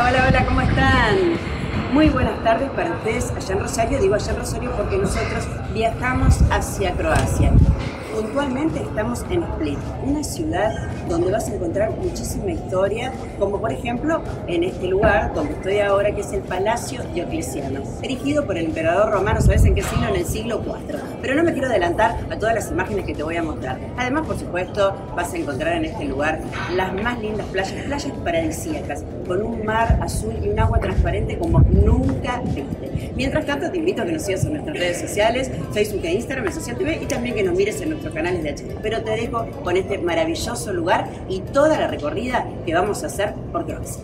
Hola, ¿cómo están? Muy buenas tardes para ustedes allá en Rosario. Digo allá en Rosario porque nosotros viajamos hacia Croacia. Puntualmente estamos en Split, una ciudad donde vas a encontrar muchísima historia, como por ejemplo en este lugar donde estoy ahora, que es el Palacio Diocleciano, erigido por el emperador romano, ¿sabes en qué siglo? En el siglo IV. Pero no me quiero adelantar a todas las imágenes que te voy a mostrar. Además, por supuesto, vas a encontrar en este lugar las más lindas playas paradisíacas, con un mar azul y un agua transparente como nunca viste. Mientras tanto, te invito a que nos sigas en nuestras redes sociales, Facebook e Instagram, en Social TV, y también que nos mires en nuestro canales de YouTube. Pero te dejo con este maravilloso lugar y toda la recorrida que vamos a hacer por Croacia.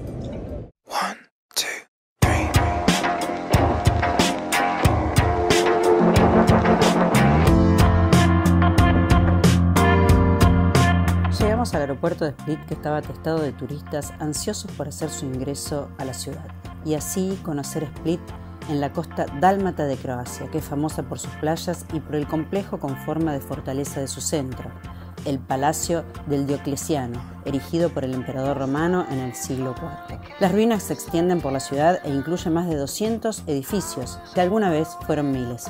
Llegamos al aeropuerto de Split, que estaba atestado de turistas ansiosos por hacer su ingreso a la ciudad y así conocer Split en la costa dálmata de Croacia, que es famosa por sus playas y por el complejo con forma de fortaleza de su centro, el Palacio del Diocleciano, erigido por el emperador romano en el siglo IV. Las ruinas se extienden por la ciudad e incluyen más de 200 edificios, que alguna vez fueron miles.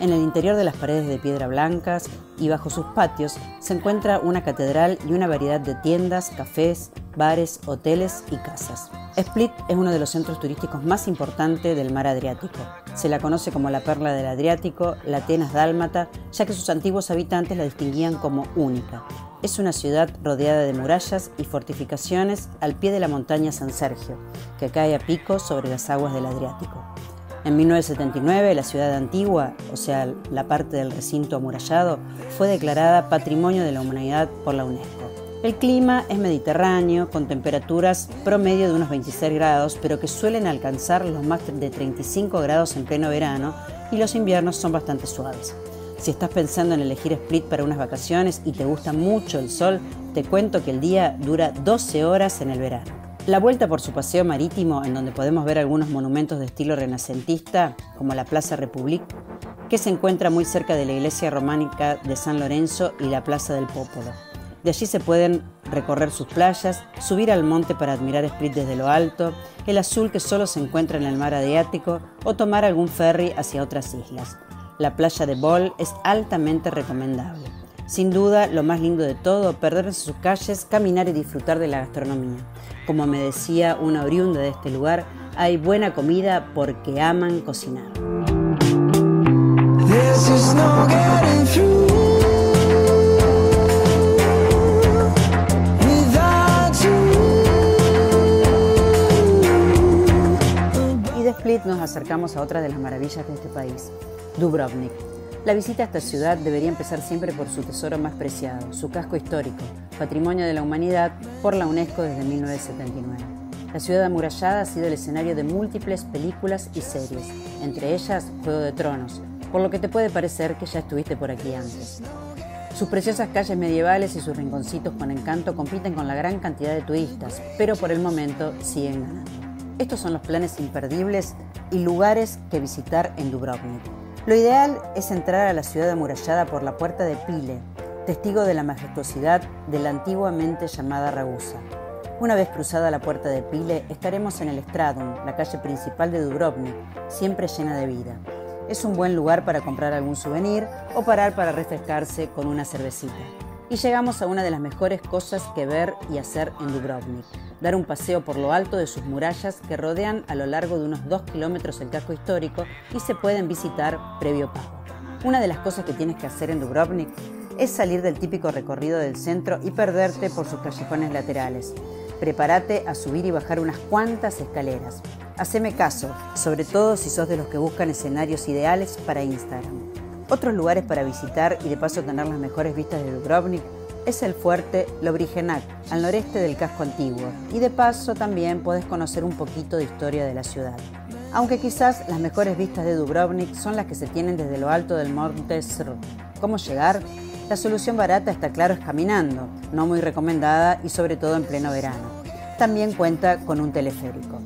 En el interior de las paredes de piedra blancas y bajo sus patios se encuentra una catedral y una variedad de tiendas, cafés, bares, hoteles y casas. Split es uno de los centros turísticos más importantes del mar Adriático. Se la conoce como la perla del Adriático, la Atenas dálmata, ya que sus antiguos habitantes la distinguían como única. Es una ciudad rodeada de murallas y fortificaciones al pie de la montaña San Sergio, que cae a pico sobre las aguas del Adriático. En 1979, la ciudad antigua, o sea, la parte del recinto amurallado, fue declarada Patrimonio de la Humanidad por la UNESCO. El clima es mediterráneo, con temperaturas promedio de unos 26 grados, pero que suelen alcanzar los más de 35 grados en pleno verano, y los inviernos son bastante suaves. Si estás pensando en elegir Split para unas vacaciones y te gusta mucho el sol, te cuento que el día dura 12 horas en el verano. La vuelta por su paseo marítimo, en donde podemos ver algunos monumentos de estilo renacentista, como la Plaza Republic, que se encuentra muy cerca de la iglesia románica de San Lorenzo y la Plaza del Popolo. De allí se pueden recorrer sus playas, subir al monte para admirar Split desde lo alto, el azul que solo se encuentra en el mar Adriático, o tomar algún ferry hacia otras islas. La playa de Bol es altamente recomendable. Sin duda, lo más lindo de todo, perderse sus calles, caminar y disfrutar de la gastronomía. Como me decía una oriunda de este lugar, hay buena comida porque aman cocinar. Split nos acercamos a otra de las maravillas de este país, Dubrovnik. La visita a esta ciudad debería empezar siempre por su tesoro más preciado, su casco histórico, Patrimonio de la Humanidad por la UNESCO desde 1979. La ciudad amurallada ha sido el escenario de múltiples películas y series, entre ellas Juego de Tronos, por lo que te puede parecer que ya estuviste por aquí antes. Sus preciosas calles medievales y sus rinconcitos con encanto compiten con la gran cantidad de turistas, pero por el momento siguen ganando. Estos son los planes imperdibles y lugares que visitar en Dubrovnik. Lo ideal es entrar a la ciudad amurallada por la puerta de Pile, testigo de la majestuosidad de la antiguamente llamada Ragusa. Una vez cruzada la puerta de Pile, estaremos en el Stradun, la calle principal de Dubrovnik, siempre llena de vida. Es un buen lugar para comprar algún souvenir o parar para refrescarse con una cervecita. Y llegamos a una de las mejores cosas que ver y hacer en Dubrovnik, dar un paseo por lo alto de sus murallas que rodean a lo largo de unos 2 kilómetros el casco histórico y se pueden visitar previo pago. Una de las cosas que tienes que hacer en Dubrovnik es salir del típico recorrido del centro y perderte por sus callejones laterales. Prepárate a subir y bajar unas cuantas escaleras. Haceme caso, sobre todo si sos de los que buscan escenarios ideales para Instagram. Otros lugares para visitar y de paso tener las mejores vistas de Dubrovnik es el fuerte Lovrijenac, al noreste del casco antiguo, y de paso también podés conocer un poquito de historia de la ciudad. Aunque quizás las mejores vistas de Dubrovnik son las que se tienen desde lo alto del monte Srđ. ¿Cómo llegar? La solución barata, está claro, es caminando, no muy recomendada y sobre todo en pleno verano. También cuenta con un teleférico.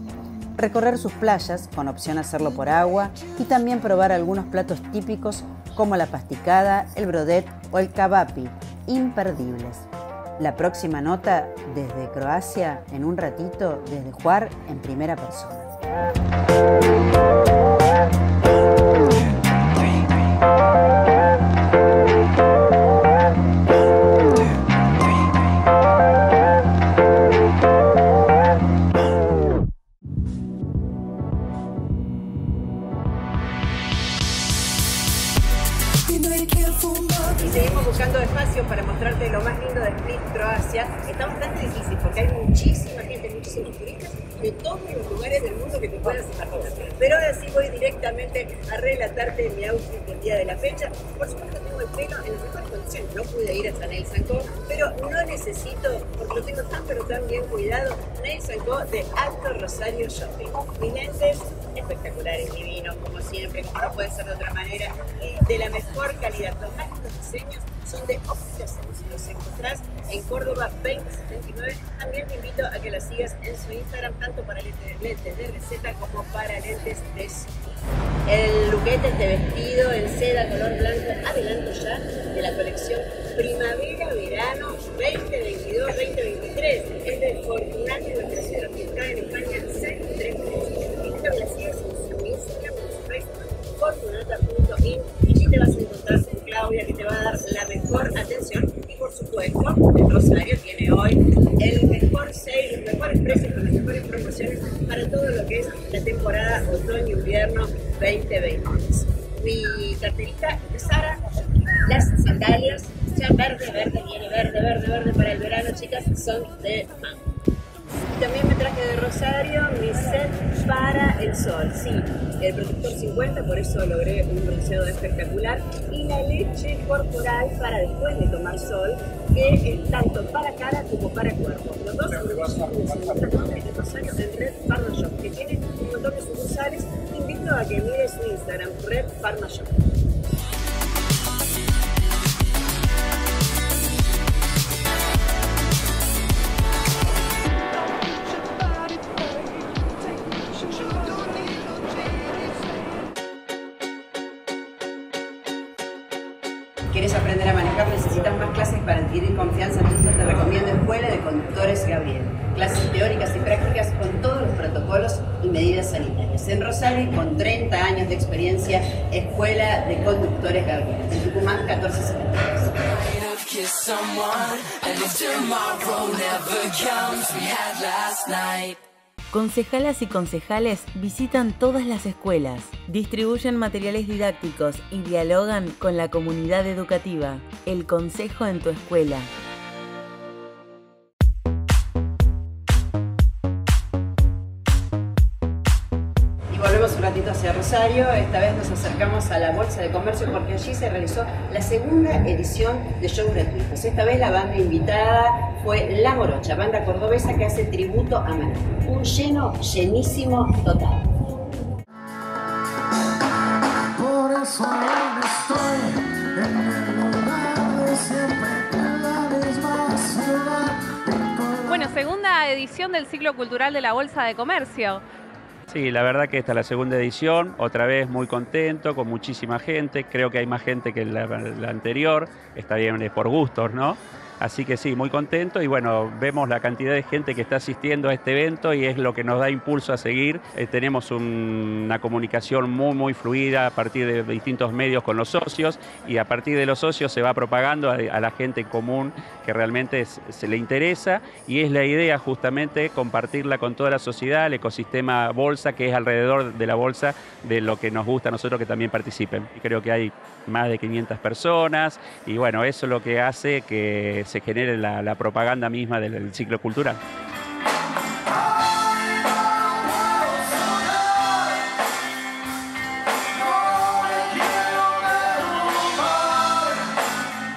Recorrer sus playas, con opción a hacerlo por agua, y también probar algunos platos típicos como la pasticada, el brodet o el kavapi, imperdibles. La próxima nota desde Croacia, en un ratito, desde Hvar, en primera persona. Y seguimos buscando espacios para mostrarte lo más lindo de Split, Croacia. Está bastante difícil porque hay muchísima gente, muchísimos turistas de todos los lugares del mundo que te puedas imaginar. Pero ahora sí voy directamente a relatarte mi outfit del día de la fecha. Por supuesto tengo el pelo en las mejores condiciones. No pude ir hasta Nelson Co, pero no necesito, porque lo tengo tan pero tan bien cuidado. Nelson Co de Alto Rosario Shopping. Mis lentes espectaculares, divinos, como siempre, como no puede ser de otra manera, y de la mejor calidad. Los más diseños son de Ópticas, los encontrás en Córdoba 2079. También te invito a que la sigas en su Instagram, tanto para lentes de receta como para lentes de estilo. El luquete, este vestido en seda color blanco, adelanto ya de la colección Primavera-Verano 2022-2023. Es de Fortunata y Bajo Cero, que está en España 633. Te invito a que la sigas en su Instagram, fortunata.in, y allí te vas a encontrar Claudia, que te va a dar la mejor atención. Y por supuesto, el Rosario tiene hoy el mejor sale, los mejores precios, con las mejores promociones para todo lo que es la temporada otoño-invierno 2020. Mi carterita de Sara, las sandalias, ya verde para el verano, chicas, son de mango. También me traje de Rosario mi set para el sol, sí, el protector 50, por eso logré un bronceado espectacular, y la leche corporal para después de tomar sol, que es tanto para cara como para cuerpo. Los dos son de Rosario en Red Pharmashop, que tiene un montón de sucursales. Te invito a que mires su Instagram, Red Pharmashop. Confianza, entonces te recomiendo Escuela de Conductores Gabriel. Clases teóricas y prácticas con todos los protocolos y medidas sanitarias. En Rosario, con 30 años de experiencia, Escuela de Conductores Gabriel. En Tucumán, 1473. Concejalas y concejales visitan todas las escuelas, distribuyen materiales didácticos y dialogan con la comunidad educativa. El consejo en tu escuela. Y volvemos un ratito hacia Rosario. Esta vez nos acercamos a la Bolsa de Comercio porque allí se realizó la segunda edición de shows gratuitos. Esta vez la banda invitada fue La Morocha, banda cordobesa que hace tributo a Maná. Un lleno, llenísimo, total. Por eso aún estoy en el lugar de siempre, en la misma ciudad. Bueno, segunda edición del ciclo cultural de la Bolsa de Comercio. Sí, la verdad que esta es la segunda edición, otra vez muy contento, con muchísima gente. Creo que hay más gente que la anterior, está bien, es por gustos, ¿no? Así que sí, muy contento, y bueno, vemos la cantidad de gente que está asistiendo a este evento y es lo que nos da impulso a seguir. Tenemos una comunicación muy fluida a partir de distintos medios con los socios, y a partir de los socios se va propagando a la gente en común que realmente se le interesa, y es la idea justamente compartirla con toda la sociedad, el ecosistema bolsa que es alrededor de la bolsa, de lo que nos gusta a nosotros que también participen. Creo que hay más de 500 personas y bueno, eso es lo que hace que se genere la propaganda misma del ciclo cultural.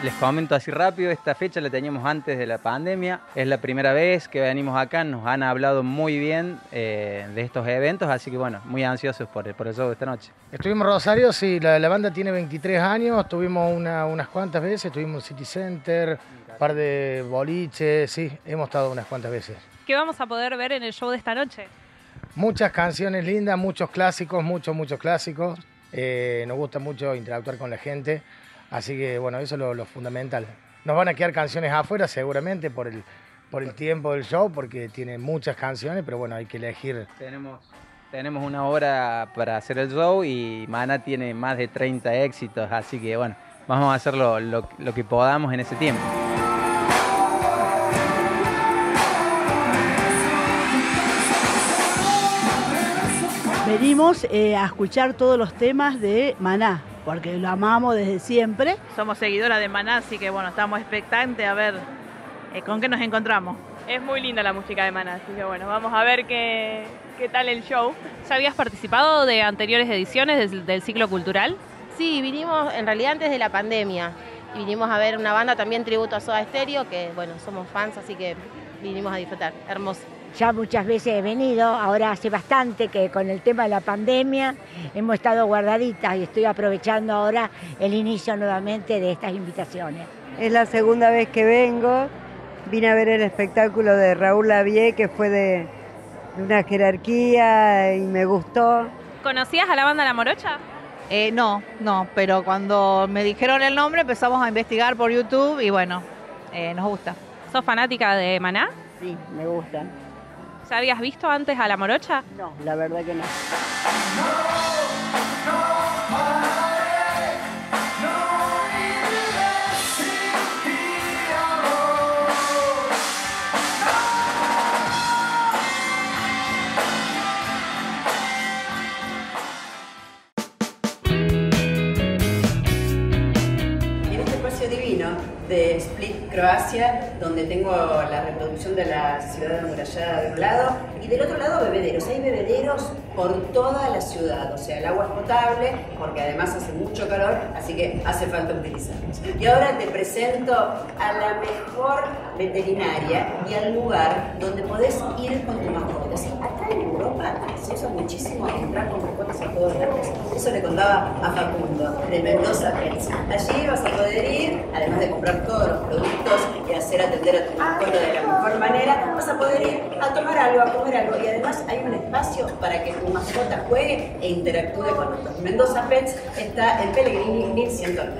Les comento así rápido, esta fecha la teníamos antes de la pandemia, es la primera vez que venimos acá, nos han hablado muy bien de estos eventos, así que bueno, muy ansiosos por el show de esta noche. Estuvimos en Rosario, sí, la banda tiene 23 años, estuvimos unas cuantas veces, estuvimos en City Center, un par de boliches, sí, hemos estado unas cuantas veces. ¿Qué vamos a poder ver en el show de esta noche? Muchas canciones lindas, muchos clásicos, muchos clásicos, nos gusta mucho interactuar con la gente. Así que, bueno, eso es lo fundamental. Nos van a quedar canciones afuera seguramente por el tiempo del show, porque tiene muchas canciones, pero bueno, hay que elegir. Tenemos una hora para hacer el show y Maná tiene más de 30 éxitos, así que bueno, vamos a hacer lo que podamos en ese tiempo. Venimos a escuchar todos los temas de Maná, porque lo amamos desde siempre. Somos seguidoras de Maná, así que bueno, estamos expectantes a ver con qué nos encontramos. Es muy linda la música de Maná, así que bueno, vamos a ver qué tal el show. ¿Ya habías participado de anteriores ediciones del ciclo cultural? Sí, vinimos en realidad antes de la pandemia. Y vinimos a ver una banda también tributo a Soda Stereo, que bueno, somos fans, así que vinimos a disfrutar. Hermoso. Ya muchas veces he venido, ahora hace bastante que con el tema de la pandemia hemos estado guardaditas y estoy aprovechando ahora el inicio nuevamente de estas invitaciones. Es la segunda vez que vengo, vine a ver el espectáculo de Raúl Lavie, que fue de una jerarquía y me gustó. ¿Conocías a la banda La Morocha? No, pero cuando me dijeron el nombre empezamos a investigar por YouTube y bueno, nos gusta. ¿Sos fanática de Maná? Sí, me gustan. ¿Ya habías visto antes a La Morocha? No, la verdad que no. En este espacio divino de Split, Croacia, donde tengo la reproducción de la ciudad amurallada de un lado y del otro lado bebederos. Hay bebederos por toda la ciudad, o sea, el agua es potable porque además hace mucho calor, así que hace falta utilizarlos. Y ahora te presento a la mejor veterinaria y al lugar donde podés ir con tu mascota. O sea, acá en Europa se usa muchísimo entrar con mascotas a todos lados. Eso le contaba a Facundo, de Mendoza Pets. Allí vas a poder ir, además de comprar todos los productos y hacer atender a tu mascota de la mejor manera, vas a poder ir a tomar algo, a comer algo, y además hay un espacio para que tu mascota juegue e interactúe con otros. Mendoza Pets está en Pellegrini 1190.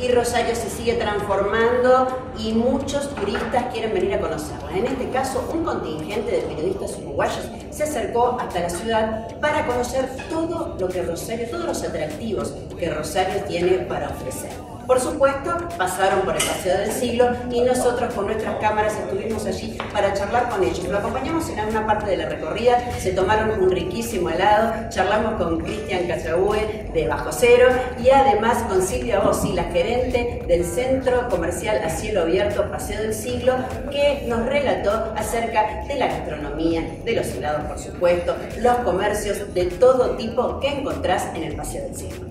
Y Rosario se sigue transformando y muchos turistas quieren venir a conocerla. En este caso, un contingente de periodistas uruguayos se acercó hasta la ciudad para conocer todo lo que Rosario, todos los atractivos que Rosario tiene para ofrecer. Por supuesto, pasaron por el Paseo del Siglo y nosotros con nuestras cámaras estuvimos allí para charlar con ellos. Lo acompañamos en alguna parte de la recorrida, se tomaron un riquísimo helado, charlamos con Cristian Cachagüe de Bajo Cero y además con Silvia Bossi, la gerente del Centro Comercial a Cielo Abierto Paseo del Siglo, que nos relató acerca de la gastronomía, de los helados por supuesto, los comercios de todo tipo que encontrás en el Paseo del Siglo.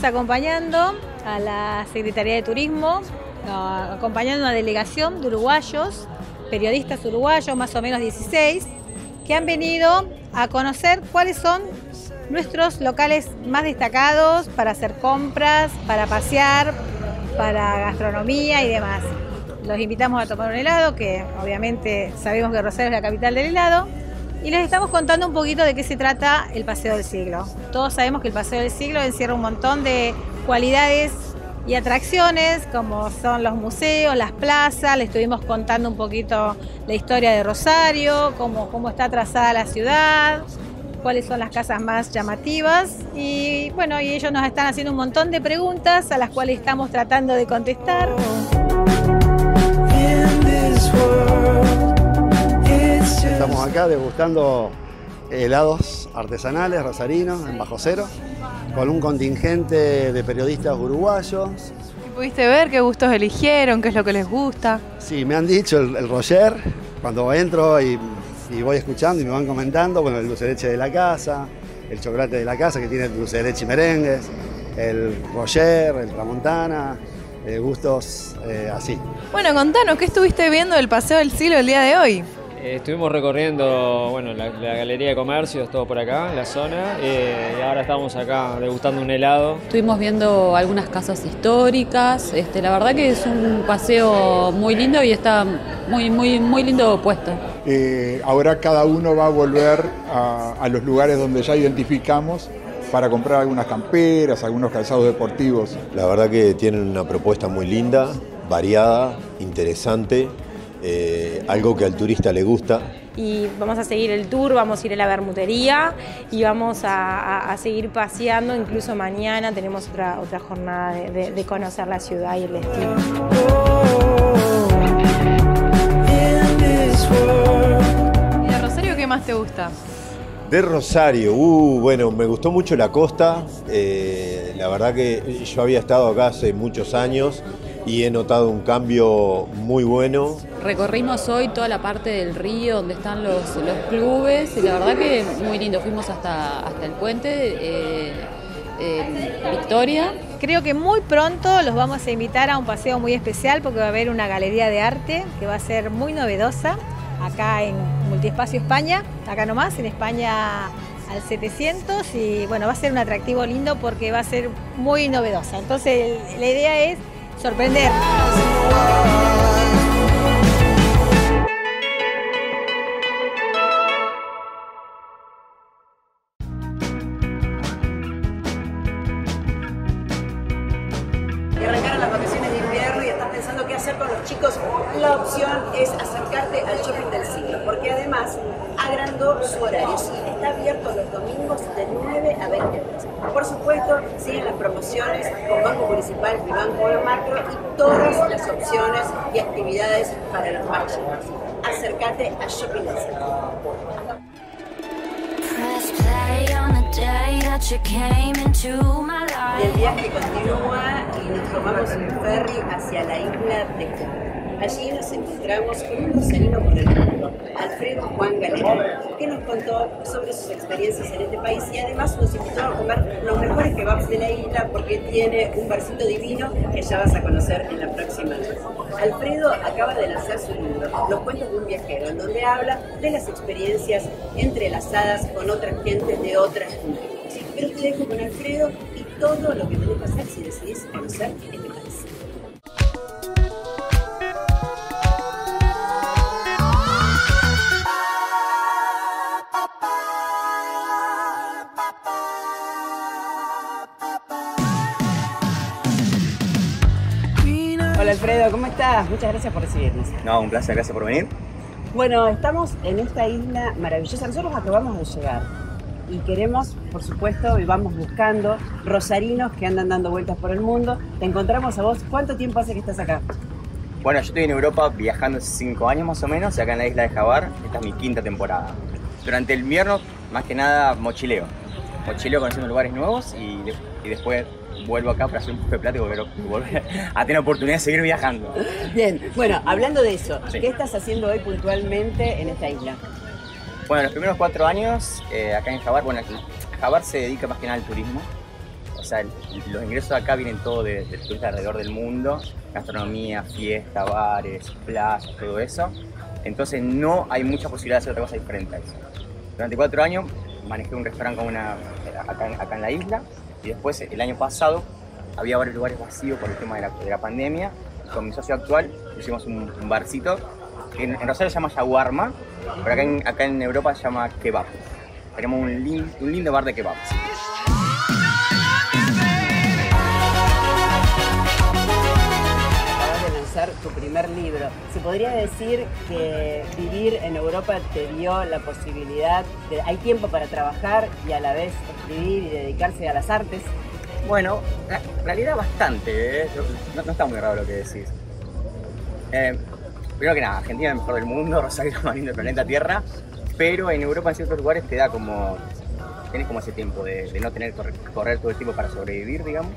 Acompañando a la Secretaría de Turismo, acompañando una delegación de uruguayos, periodistas uruguayos, más o menos 16, que han venido a conocer cuáles son nuestros locales más destacados para hacer compras, para pasear, para gastronomía y demás. Los invitamos a tomar un helado, que obviamente sabemos que Rosario es la capital del helado. Y les estamos contando un poquito de qué se trata el Paseo del Siglo. Todos sabemos que el Paseo del Siglo encierra un montón de cualidades y atracciones, como son los museos, las plazas. Les estuvimos contando un poquito la historia de Rosario, cómo está trazada la ciudad, cuáles son las casas más llamativas. Y bueno, y ellos nos están haciendo un montón de preguntas a las cuales estamos tratando de contestar. Estamos acá degustando helados artesanales rosarinos en Bajo Cero con un contingente de periodistas uruguayos. ¿Pudiste ver qué gustos eligieron? ¿Qué es lo que les gusta? Sí, me han dicho el Roger, cuando entro y voy escuchando y me van comentando, bueno, el dulce de leche de la casa, el chocolate de la casa que tiene dulce de leche y merengues, el Roger, el Tramontana, gustos así. Bueno, contanos, ¿qué estuviste viendo del Paseo del Siglo el día de hoy? Estuvimos recorriendo bueno, la galería de comercios, todo por acá, la zona, y ahora estamos acá degustando un helado. Estuvimos viendo algunas casas históricas, la verdad que es un paseo muy lindo y está muy lindo puesto. Ahora cada uno va a volver a los lugares donde ya identificamos para comprar algunas camperas, algunos calzados deportivos. La verdad que tienen una propuesta muy linda, variada, interesante. Algo que al turista le gusta. Y vamos a seguir el tour, vamos a ir a la bermutería y vamos a seguir paseando, incluso mañana tenemos otra jornada de conocer la ciudad y el destino. ¿Y de Rosario qué más te gusta? De Rosario, bueno, me gustó mucho la costa, la verdad que yo había estado acá hace muchos años y he notado un cambio muy bueno. Recorrimos hoy toda la parte del río donde están los clubes y la verdad que muy lindo, fuimos hasta el puente Victoria. Creo que muy pronto los vamos a invitar a un paseo muy especial porque va a haber una galería de arte que va a ser muy novedosa acá en Multiespacio España, acá nomás en España al 700, y bueno, va a ser un atractivo lindo porque va a ser muy novedosa, entonces la idea es sorprender. Y arrancaron las vacaciones de invierno y estás pensando qué hacer con los chicos. La opción es acercarte al Shopping del Siglo, porque además agrandó su horario. Está abierto los domingos de 9 a 20 horas. Por supuesto, siguen las promociones con Banco Municipal y Banco Macro y todas las opciones y actividades para los más chicos. Acércate a Shopping del Siglo. Y el viaje continúa y nos tomamos un ferry hacia la isla de Hvar. Allí nos encontramos con un rosarino por el mundo, Alfredo Juan Galera, que nos contó sobre sus experiencias en este país y además nos invitó a comer los mejores kebabs de la isla porque tiene un barcito divino que ya vas a conocer en la próxima vez. Alfredo acaba de lanzar su libro, Los cuentos de un viajero, en donde habla de las experiencias entrelazadas con otras gentes de otras culturas. Pero te dejo con Alfredo y todo lo que tenés que hacer si decidís conocer este país. Hola Alfredo, ¿cómo estás? Muchas gracias por recibirnos. No, un placer, gracias por venir. Bueno, estamos en esta isla maravillosa. Nosotros acabamos de llegar y queremos, por supuesto, y vamos buscando rosarinos que andan dando vueltas por el mundo. Te encontramos a vos. ¿Cuánto tiempo hace que estás acá? Bueno, yo estoy en Europa viajando hace 5 años más o menos, acá en la isla de Jabar. Esta es mi 5ª temporada. Durante el invierno, más que nada, mochileo. Mochileo conociendo lugares nuevos y después vuelvo acá para hacer un poco de plata y volver a tener oportunidad de seguir viajando. Bien, bueno, hablando de eso, sí. ¿Qué estás haciendo hoy puntualmente en esta isla? Bueno, los primeros 4 años acá en Jabar, bueno, Jabar se dedica más que nada al turismo. O sea, los ingresos de acá vienen todo de turistas alrededor del mundo. Gastronomía, fiesta, bares, playas, todo eso. Entonces no hay mucha posibilidad de hacer otra cosa diferente a eso. Durante 4 años manejé un restaurante con acá en la isla. Y después, el año pasado, había varios lugares vacíos por el tema de la pandemia. Con mi socio actual hicimos un barcito, que en Rosario se llama shawarma, pero acá en Europa se llama kebab. Tenemos un lindo bar de kebab. Acabas de lanzar tu primer libro. ¿Se podría decir que vivir en Europa te dio la posibilidad de... hay tiempo para trabajar y a la vez escribir y dedicarse a las artes? Bueno, en realidad bastante, ¿eh? No está muy raro lo que decís. Primero que nada, Argentina es el mejor del mundo, Rosario es el más lindo del planeta Tierra, pero en Europa en ciertos lugares te da como... tenés como ese tiempo de no tener que correr todo el tiempo para sobrevivir, digamos.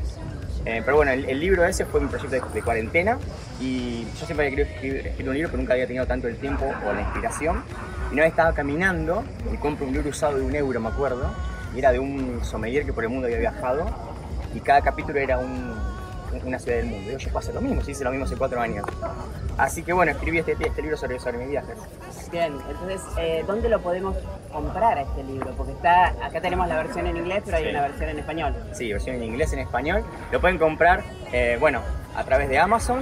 Pero bueno, el libro ese fue mi proyecto de cuarentena y yo siempre había querido escribir un libro, pero nunca había tenido tanto el tiempo o la inspiración. Y una vez estaba caminando y compré un libro usado de €1, me acuerdo, y era de un sommelier que por el mundo había viajado y cada capítulo era un una ciudad del mundo. Yo pasé lo mismo, hice lo mismo hace 4 años. Así que bueno, escribí este libro sobre mis viajes. Bien, entonces, ¿dónde lo podemos comprar a este libro? Porque está, acá tenemos la versión en inglés, pero sí, hay una versión en español. Sí, versión en inglés, en español. Lo pueden comprar, bueno, a través de Amazon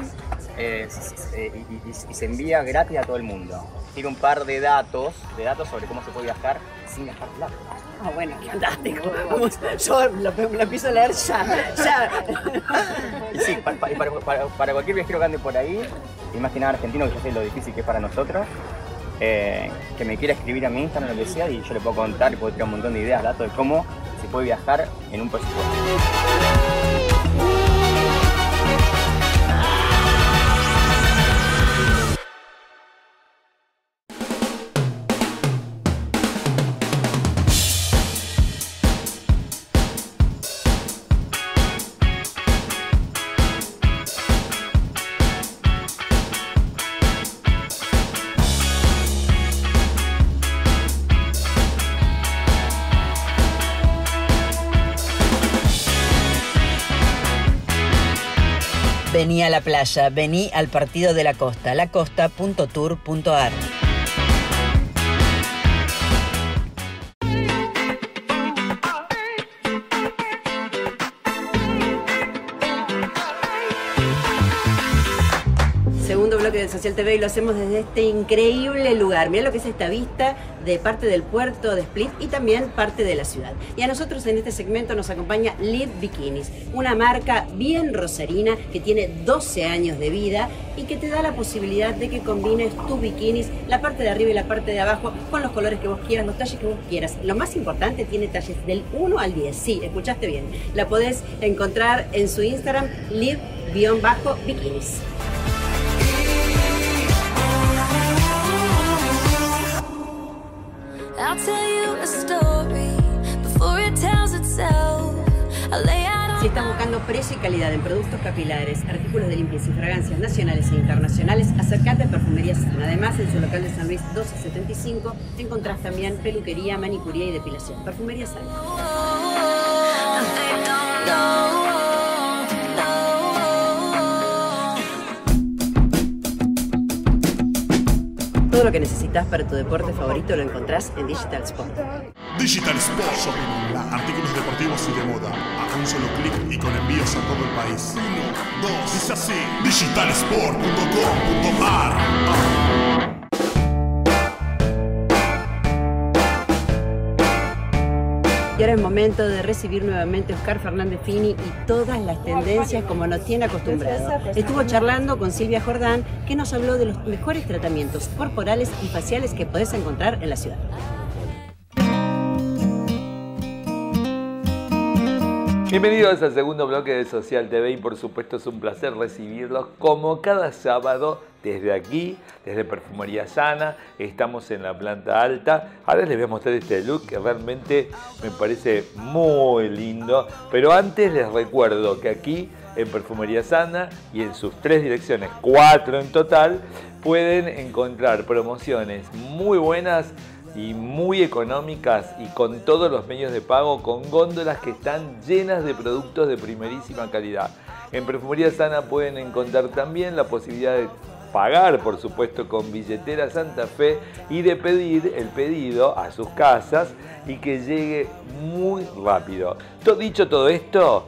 y se envía gratis a todo el mundo. Tiene un par de datos sobre cómo se puede viajar sin gastar plata. Ah, bueno, fantástico. Yo lo empiezo a leer ya. Y sí, para cualquier viajero que ande por ahí, y más que nada argentino, que yo sé lo difícil que es para nosotros, que me quiera escribir a mi Instagram, lo que sea, y yo le puedo contar, le puedo tirar un montón de ideas, datos de cómo se puede viajar en un presupuesto. Vení a la playa, vení al partido de la costa, lacosta.tour.ar. Segundo bloque de Social TV y lo hacemos desde este increíble lugar. Mirá lo que es esta vista de parte del puerto de Split y también parte de la ciudad. Y a nosotros en este segmento nos acompaña Live Bikinis, una marca bien rosarina que tiene 12 años de vida y que te da la posibilidad de que combines tus bikinis, la parte de arriba y la parte de abajo, con los colores que vos quieras, los talles que vos quieras. Lo más importante, tiene talles del 1 al 10. Sí, escuchaste bien. La podés encontrar en su Instagram, live-bikinis. I'll tell you a story before it tells itself. I'll lay out. Si estás buscando precio y calidad en productos capilares, artículos de limpieza y fragancias nacionales e internacionales, acercate a Perfumería Sana. Además, en su local de San Luis 1275 encontrás también peluquería, manicuría y depilación. Perfumería Sana. Todo lo que necesitas para tu deporte favorito lo encontrás en Digital Sport. Digital Sport Shopping. Artículos deportivos y de moda. A un solo clic y con envíos a todo el país. 1, 2, es así. digitalsport.com.ar. Y ahora es momento de recibir nuevamente a Oscar Fernández Fini y todas las tendencias como nos tiene acostumbrado. Estuvo charlando con Silvia Jordán, que nos habló de los mejores tratamientos corporales y faciales que podés encontrar en la ciudad. Bienvenidos al segundo bloque de Social TV y por supuesto es un placer recibirlos como cada sábado desde aquí, desde Perfumería Sana. Estamos en la planta alta. Ahora les voy a mostrar este look que realmente me parece muy lindo. Pero antes les recuerdo que aquí en Perfumería Sana y en sus 3 direcciones, 4 en total, pueden encontrar promociones muy buenas y muy económicas y con todos los medios de pago, con góndolas que están llenas de productos de primerísima calidad. En Perfumería Sana pueden encontrar también la posibilidad de pagar, por supuesto, con billetera Santa Fe y de pedir el pedido a sus casas y que llegue muy rápido. Dicho todo esto,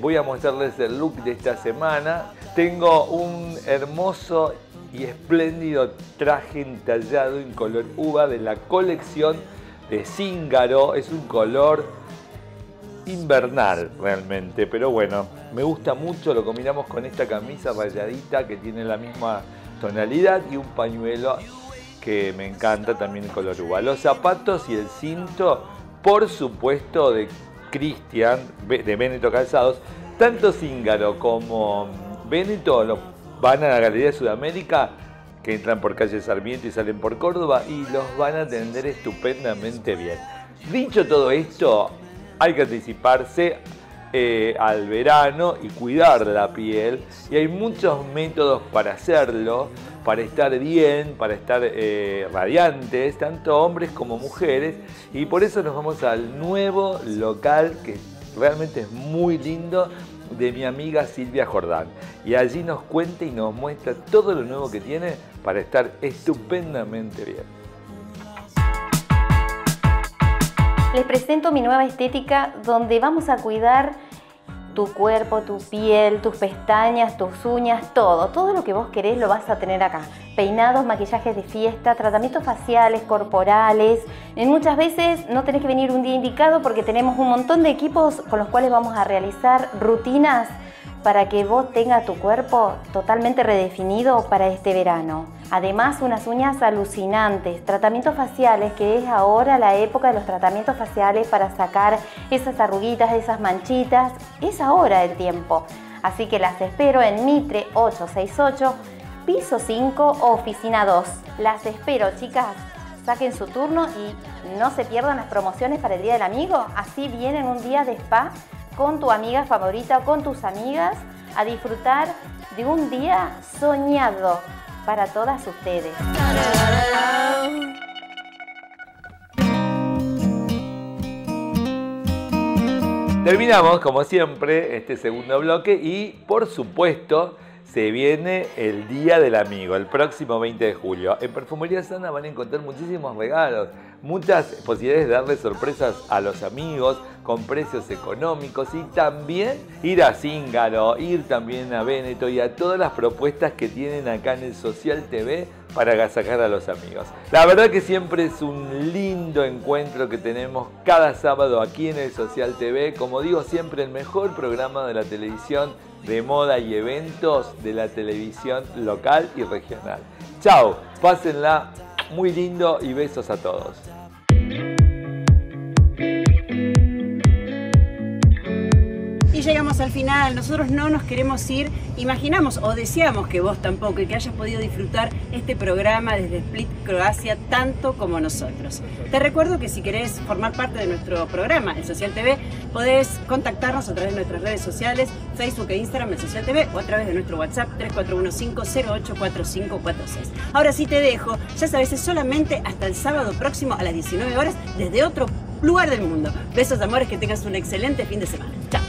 voy a mostrarles el look de esta semana. Tengo un hermoso y espléndido traje entallado en color uva de la colección de Zíngaro. Es un color invernal realmente, pero bueno, me gusta mucho. Lo combinamos con esta camisa rayadita que tiene la misma tonalidad y un pañuelo que me encanta también en color uva. Los zapatos y el cinto, por supuesto, de Cristian, de Benetto Calzados. Tanto Zíngaro como Benetto lo van a la Galería de Sudamérica, que entran por calle Sarmiento y salen por Córdoba, y los van a atender estupendamente bien. Dicho todo esto, hay que anticiparse al verano y cuidar la piel. Y hay muchos métodos para hacerlo, para estar bien, para estar radiantes, tanto hombres como mujeres. Y por eso nos vamos al nuevo local, que realmente es muy lindo, de mi amiga Silvia Jordán, y allí nos cuenta y nos muestra todo lo nuevo que tiene para estar estupendamente bien. Les presento mi nueva estética, donde vamos a cuidar tu cuerpo, tu piel, tus pestañas, tus uñas, todo. Todo lo que vos querés lo vas a tener acá. Peinados, maquillajes de fiesta, tratamientos faciales, corporales. Muchas veces no tenés que venir un día indicado porque tenemos un montón de equipos con los cuales vamos a realizar rutinas para que vos tengas tu cuerpo totalmente redefinido para este verano. Además, unas uñas alucinantes, tratamientos faciales, que es ahora la época de los tratamientos faciales para sacar esas arruguitas, esas manchitas. Es ahora el tiempo. Así que las espero en Mitre 868, piso 5, oficina 2. Las espero, chicas. Saquen su turno y no se pierdan las promociones para el Día del Amigo. Así vienen un día de spa con tu amiga favorita o con tus amigas a disfrutar de un día soñado para todas ustedes. Terminamos, como siempre, este segundo bloque y, por supuesto, se viene el Día del Amigo, el próximo 20 de julio. En Perfumería Sana van a encontrar muchísimos regalos, muchas posibilidades de darle sorpresas a los amigos con precios económicos, y también ir a Zíngaro, ir también a Véneto y a todas las propuestas que tienen acá en el Social TV para agasajar a los amigos. La verdad que siempre es un lindo encuentro que tenemos cada sábado aquí en el Social TV. Como digo siempre, el mejor programa de la televisión de moda y eventos de la televisión local y regional. Chao, pásenla muy lindo y besos a todos. Y llegamos al final. Nosotros no nos queremos ir. Imaginamos o deseamos que vos tampoco, y que hayas podido disfrutar este programa desde Split, Croacia, tanto como nosotros. Te recuerdo que si querés formar parte de nuestro programa, el Social TV, podés contactarnos a través de nuestras redes sociales, Facebook e Instagram, el Social TV, o a través de nuestro WhatsApp 3415084546. Ahora sí te dejo. Ya sabes, es solamente hasta el sábado próximo a las 19 horas desde otro lugar del mundo. Besos, amores, que tengas un excelente fin de semana. Chao.